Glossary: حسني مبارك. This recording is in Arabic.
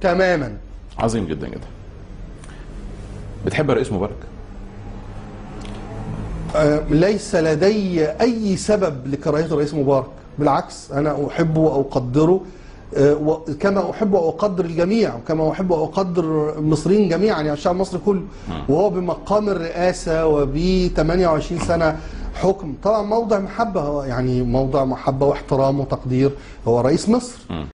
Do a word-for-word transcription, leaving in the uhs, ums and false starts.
تماما. عظيم جدا جدا. بتحب الرئيس مبارك؟ آه ليس لدي أي سبب لكراهية الرئيس مبارك، بالعكس أنا أحبه وأقدره آه كما أحب وأقدر الجميع، وكما أحب وأقدر المصريين جميعا، يعني الشعب المصري كله، وهو بمقام الرئاسة وب ثمانية وعشرين سنة حكم، طبعا موضع محبة، يعني موضع محبة واحترام وتقدير، هو رئيس مصر.